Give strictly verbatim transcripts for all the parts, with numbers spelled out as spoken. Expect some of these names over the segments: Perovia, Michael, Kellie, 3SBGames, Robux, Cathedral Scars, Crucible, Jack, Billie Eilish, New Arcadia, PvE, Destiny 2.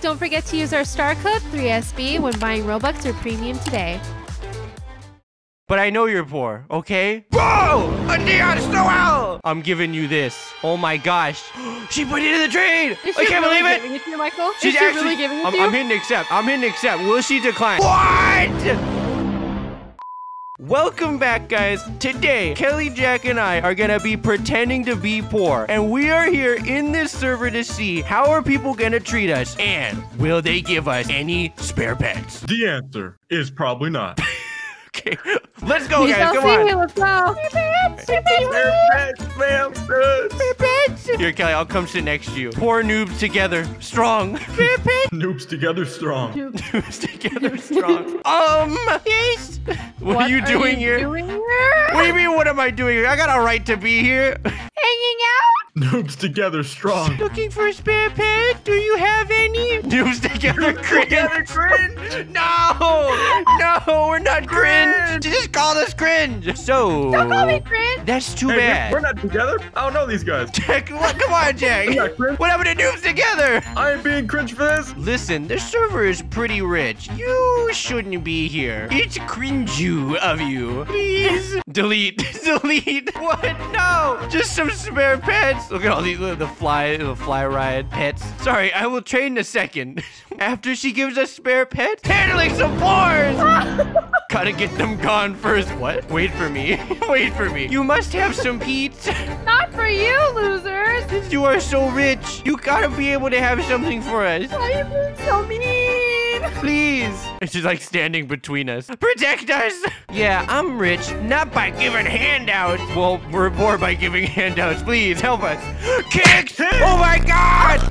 Don't forget to use our star code three S B when buying Robux or Premium today. But I know you're poor, okay? Whoa! A neon snowell! I'm giving you this. Oh my gosh. She put it in the trade! Is she I can't really believe it! Giving it to you, Michael? She's Is she actually really giving it I'm, to you? I'm hitting accept. I'm hitting accept. Will she decline? What? Welcome back, guys. Today, Kelly, Jack, and I are gonna be pretending to be poor. And we are here in this server to see how are people gonna treat us? And will they give us any spare beds? The answer is probably not. Okay. Let's go, He's guys. Come on. Let's go. Here, Kelly, I'll come sit next to you. Poor noobs together, strong. Noobs together, strong. Noobs together, strong. Um, yes. What, what are you, doing, are you here? doing here? What do you mean, what am I doing here? I got a right to be here. Hanging out? Noobs together, strong. Looking for a spare bed? Do you have any? Noobs together, cringe. Together, cringe? No. No, we're not cringe. You just call us cringe. So don't call me cringe. That's too hey, bad. We're not together. I don't know these guys. Jack, what, come on, Jack. What happened to noobs together? I ain't being cringe for this. Listen, this server is pretty rich. You shouldn't be here. It's cringe you of you. Please delete. Delete. What? No. Just some spare pets. Look at all these. Look at the fly, the fly ride pets. Sorry, I will train in a second. After she gives us spare pets, handling some fours. Gotta get them gone first. What? Wait for me. Wait for me. You must have some pizza. Not for you, losers. Since you are so rich, you gotta be able to have something for us. Why are you being so mean? Please. It's just like standing between us. Protect us. Yeah, I'm rich. Not by giving handouts. Well, we're poor by giving handouts. Please help us. Kicks. Oh my God.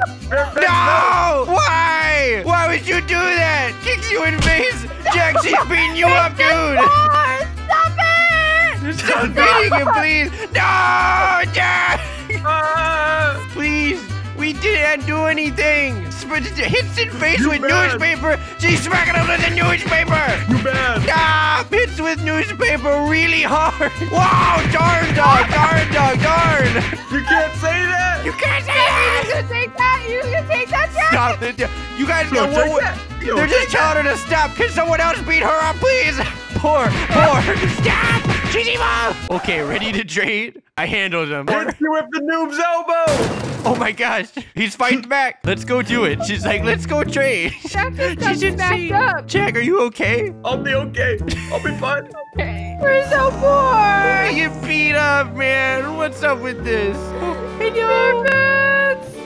No. Why? Why would you do that? Kicks you in the face. Jack, she's beating you up, dude! Stop it! Stop beating him, please! No, Jack! Uh, please, we didn't do anything! Hits in face you with bad. newspaper! She's smacking him with the newspaper! You bad! Stop! Hits with newspaper really hard! Wow! Darn, dog! Darn, dog! Darn! You can't say that! You can't say that! You're gonna take that! You're gonna take that, Jack! Stop it! You guys got one way. Yo, They're just telling her to stop. Can someone else beat her up, please? Poor, poor. Stop! She's evil! Okay, ready to trade? I handled him. Hit you with the noob's elbow! Oh my gosh. He's fighting back. Let's go do it. She's like, let's go trade. Jack just she backed up. Jack, are you okay? I'll be okay. I'll be fine. Okay. We're so poor. You beat up, man. What's up with this? Hey, yo.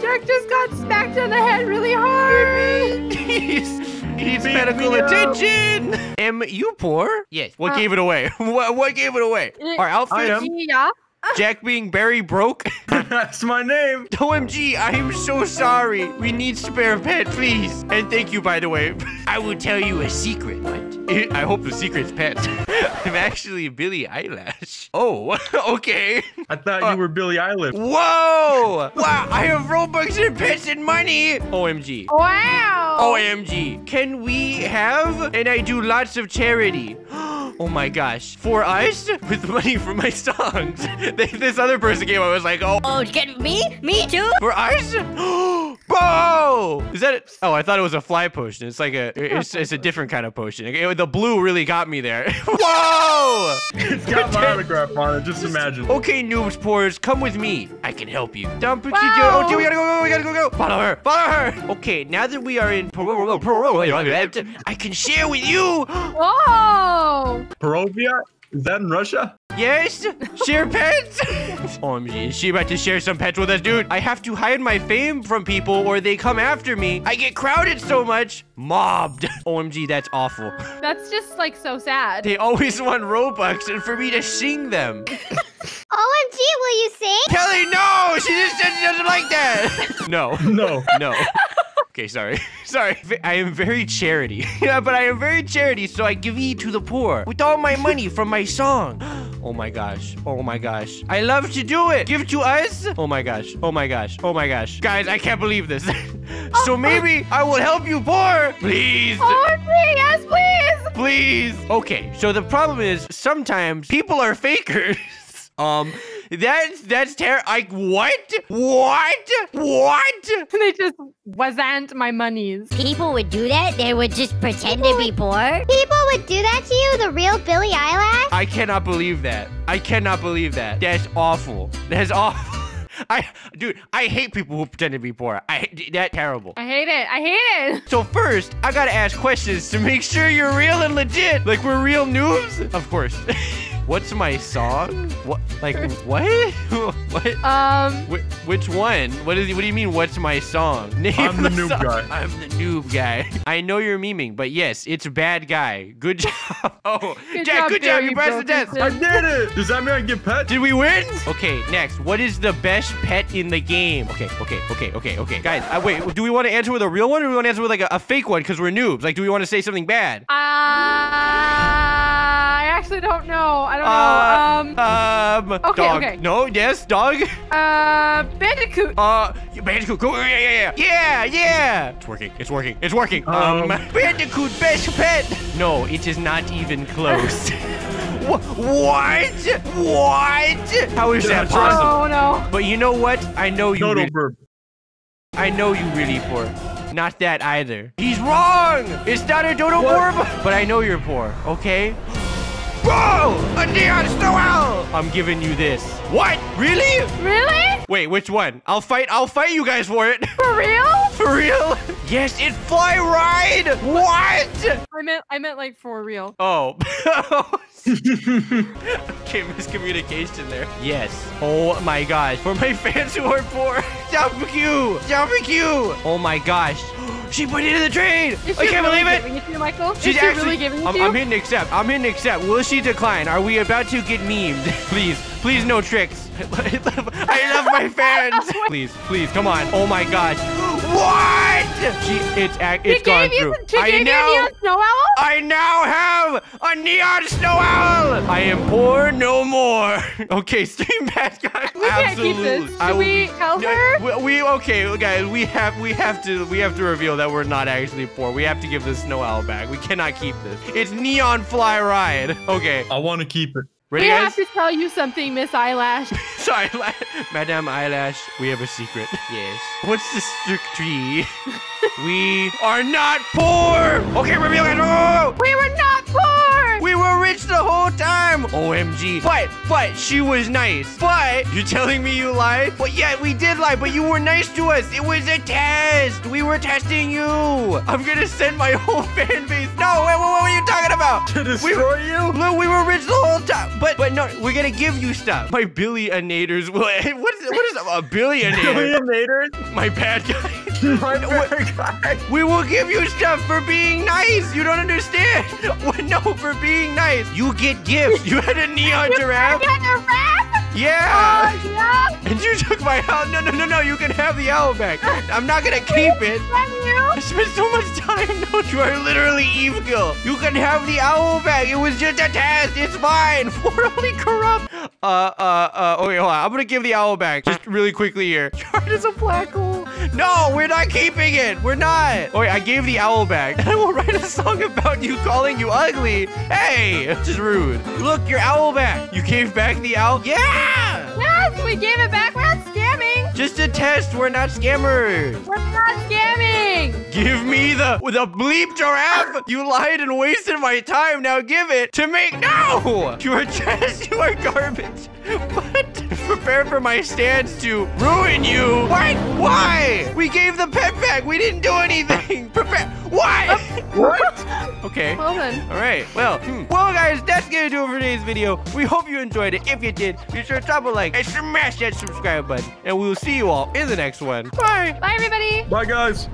Jack just got smacked on the head really hard. He's... He needs Beat medical attention. Up. Am you poor? Yes. What uh, gave it away? what, what gave it away? It, Our outfit? Yeah. Jack being very broke. That's my name. O M G, I am so sorry. We need spare pet, please. And thank you, by the way. I will tell you a secret. What? I hope the secret's pets. I'm actually Billie Eilish. Oh, okay. I thought uh, you were Billie Eilish. Whoa! Wow, I have Robux and pets and money. O M G. Wow. O M G. Can we have? And I do lots of charity. Oh my gosh. For us? With money from my songs. This other person came up and was like, oh. Oh, get me? Me too? For us? Whoa! Is that it? Oh, I thought it was a fly potion. It's like a, it's, it's a different kind of potion. It, the blue really got me there. Whoa! It's got my autograph on it. Just imagine. Okay, noobs, poors, come with me. I can help you. Down, put you down. Oh, dude, we gotta go, we gotta go, go. Follow her, follow her. Okay, now that we are in Perovia, I can share with you. Whoa! Perovia? Is that in Russia? Yes, share pets. O M G, is she about to share some pets with us, dude? I have to hide my fame from people or they come after me. I get crowded so much. Mobbed. O M G, that's awful. That's just like so sad. They always want Robux and for me to sing them. O M G, will you sing? Kelly, no, she just said she doesn't like that. No, no, no. Okay, sorry. Sorry. I am very charity. Yeah, but I am very charity, so I give ye to the poor with all my money from my song. Oh my gosh. Oh my gosh. I love to do it. Give to us. Oh my gosh. Oh my gosh. Oh my gosh. Guys, I can't believe this. So maybe I will help you poor. Please. Oh, please. Yes, please. Please. Okay, so the problem is sometimes people are fakers. Um, that's, that's terrible. I, what? What? What? They just wasn't my monies. People would do that? They would just pretend people to be poor? People would do that to you? The real Billie Eilish? I cannot believe that. I cannot believe that. That's awful. That's awful. I, dude, I hate people who pretend to be poor. I hate that. Terrible. I hate it. I hate it. So first, I gotta ask questions to make sure you're real and legit. Like, we're real noobs? Of course. What's my song? What? Like, what? What? Um. Wh which one? What is? What do you mean? What's my song? Name I'm the, the noob song. guy. I'm the noob guy. I know you're memeing, but yes, it's bad guy. Good job. Oh, good Jack. Job, good job. You passed the test. I did it. Does that mean I get pet? Did we win? Okay. Next. What is the best pet in the game? Okay. Okay. Okay. Okay. Okay. Guys, I, wait. Do we want to answer with a real one, or do we want to answer with like a, a fake one? Because we're noobs. Like, do we want to say something bad? Ah. Uh... I don't know. I don't know. Uh, um, um, okay, dog. Okay. No, yes, dog. Uh, bandicoot. Uh, bandicoot. Cool. Yeah, yeah, yeah. Yeah, yeah. It's working. It's working. It's working. Um, um bandicoot best pet. No, it is not even close. What? What? How is yeah, that possible? Oh, no. But you know what? I know you. Really, I know you really poor. Not that either. He's wrong. It's not a dodo orb. But I know you're poor. Okay. Whoa! A neon snowell! I'm giving you this. What? Really? Really? Wait, which one? I'll fight. I'll fight you guys for it. For real? For real? Yes, it's fly ride. What? I meant. I meant like for real. Oh. Okay, miscommunication there. Yes. Oh my gosh. For my fans who are poor. Jump Q. Jump Q. Oh my gosh. She put it in the train! Is I can't really believe it! Giving it to you, Michael? She's Is she actually, really giving it I'm, to you? I'm hitting accept. I'm hitting accept. Will she decline? Are we about to get memed? Please. Please, no tricks. I love my fans. Please, please, come on. Oh my gosh. What? She, it's it's gone through. Some, I, now, snow owl? I now have a neon snow owl. I am poor no more. Okay, stream back, guys. We Absolutely. can't keep this. Should we tell her? No, we, we okay, guys. We have we have to we have to reveal that we're not actually poor. We have to give this snow owl back. We cannot keep this. It's neon fly ride. Okay. I want to keep it. Ready, we guys? have to tell you something, Miss Eyelash. Miss Eyelash. Madame Eyelash, we have a secret. Yes. What's the secret? We are not poor. Okay, reveal it. Oh! We were not poor. We were rich the whole time. O M G. But, but she was nice. But you're telling me you lied? But yeah, we did lie, but you were nice to us. It was a test. We were testing you. I'm going to send my whole fan base. No, wait, wait, what are you talking about? To destroy we, you? Look, we were rich the whole time. But, but no, we're going to give you stuff. My billionators will, what is, what is a billionaire? Billionators? My bad guy. My we will give you stuff for being nice. You don't understand. No, for being nice. You get gifts. You had a neon giraffe. You had a giraffe? Yeah. Oh, yeah. And you took my owl. No, no, no, no. You can have the owl back. I'm not going to keep it. I spent so much time. No, you are literally evil. You can have the owl back. It was just a test. It's fine. Morally corrupt. Uh, uh, uh. Okay, hold on. I'm going to give the owl back. Just really quickly here. Your heart is a black hole. No, we're not keeping it. We're not. Oh, wait, I gave the owl back. I will write a song about you calling you ugly. Hey, this is rude. Look, your owl back. You gave back the owl? Yeah! Yes, we gave it back. We're not scamming. Just a test. We're not scammers. We're not scamming. Give me the, the bleep giraffe. You lied and wasted my time. Now give it to me. No! You are trash. You are garbage. But prepare for my stance to ruin you. What? Why? We gave the pet back. We didn't do anything. Prepare. Why? Uh, what? Okay. Well then. All right. Well, hmm. well, guys, that's going to do it for today's video. We hope you enjoyed it. If you did, be sure to drop a like and smash that subscribe button. And we will see you all in the next one. Bye. Bye, everybody. Bye, guys.